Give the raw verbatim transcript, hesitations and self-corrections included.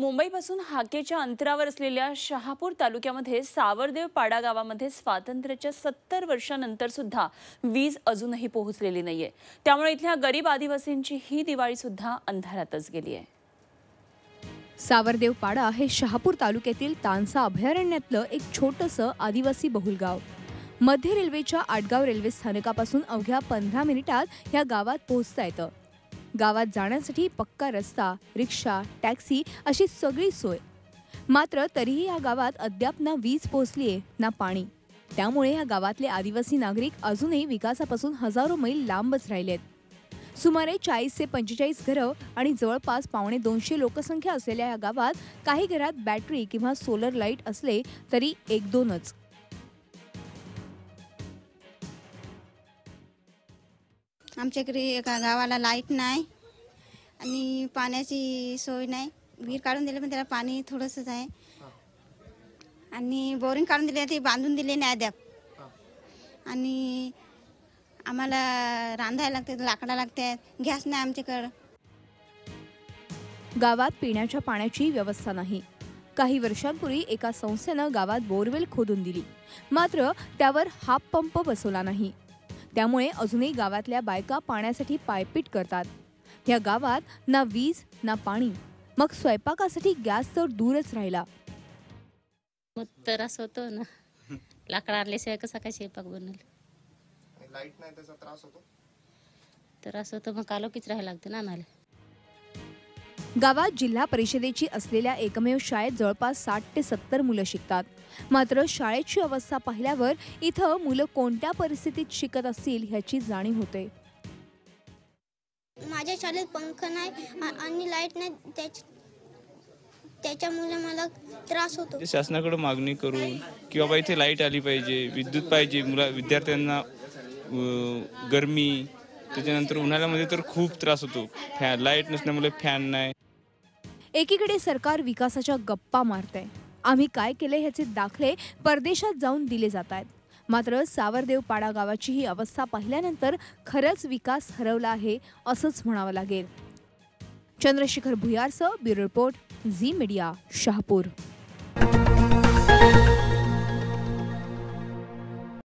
मुंबईपासून हाकेच्या अंतरावर असलेल्या शहापूर तालुक्यामध्ये सावरदेव पाडा गावामध्ये स्वातंत्र्याच्या सत्तर वर्षांनंतर सुद्धा वीज अजूनही पोहोचलेली नाहीये। त्यामुळे इथल्या गरीब आदिवासींची ही दिवाळी सुद्धा अंधारातच गेली आहे। सावरदेव पाडा हे शहापूर तालुक्यातील तानसा अभयारण्यातलं एक छोटंसं आदिवासी बहुल गाव। मध्य रेल्वेच्या आडगाव रेल्वे स्थानकापासून अवघ्या पंधरा मिनिटात या गावात पोहोचता येतं। गावात जाण्यासाठी पक्का रस्ता, रिक्षा, टॅक्सी अशी सगळी सोय, मात्र तरीही या गावात अद्याप ना वीज पोहोचलीये ना पाणी। त्यामुळे या गावातले आदिवासी नागरिक अजूनही विकासापासून हजारो मैल लांबच राहिलेत। सुमारे चाळीस ते पंचेचाळीस घरं आणि जवळपास पावणे दोनशे लोकसंख्या असलेल्या या गावात काही घरात बॅटरी किंवा सोलर लाईट असले तरी एक दोनच। आमच्या घरी एका गावाला लाईट नाही आणि पाण्याची सोय नाही। विहीर काढून दिली पण त्याला पाणी थोडंसंच आहे आणि बोरिंग काढून दिली ते बांधून दिले नाही अद्याप। आणि आम्हाला रांधायला लागते, लाकडा लागतात, गॅस नाही आमच्याकडं। गावात पिण्याच्या पाण्याची व्यवस्था नाही। काही वर्षांपूर्वी एका संस्थेनं गावात बोरवेल खोदून दिली, मात्र त्यावर हाफ पंप बसवला नाही। त्यामुळे अजूनही गावातल्या बायका पाण्यासाठी पायपीट करतात। या गावात ना वीज ना पाणी, मग स्वयंपाकासाठी गॅस तर दूरच राहिला। मग त्रास होतो ना, लाकडं आणल्याशिवाय कसा काय स्वयंपाक बनवलं। लाईट नाही त्याचा त्रास होतो, त्रास होतो मग कालोकीच राहायला लागतं ना आम्हाला। गावात जिल्हा परिषदेची असलेल्या एकमेव शाळेत जवळपास साठ ते सत्तर मुलं शिकतात, मात्र शाळेची अवस्था पाहिल्यावर इथं मुलं कोणत्या परिस्थितीत शिकत असतील ह्याची जाणीव होते। माझ्या शाळेत पंखा नाही आणि लाईट नाही, त्याच्यामुळे मला त्रास होतो। शासनाकडे मागणी करू की बाबा इथे लाईट आली पाहिजे, विद्युत पाहिजे। मुला विद्यार्थ्यांना गरमी त्याच्यानंतर उन्हाळ्यामध्ये तर खूप त्रास होतो, फॅन लाईट नसल्यामुळे फॅन नाही। एकीकडे सरकार विकासाच्या गप्पा मारते, आम्ही काय केले ह्याचे दाखले परदेशात जाऊन दिले जातात, मात्र सावरदेव पाडा गावाची ही अवस्था पाहिल्यानंतर खरंच विकास हरवला आहे असंच म्हणावं लागेल। चंद्रशेखर भुयारसह ब्युरो रिपोर्ट, झी मीडिया, शहापूर।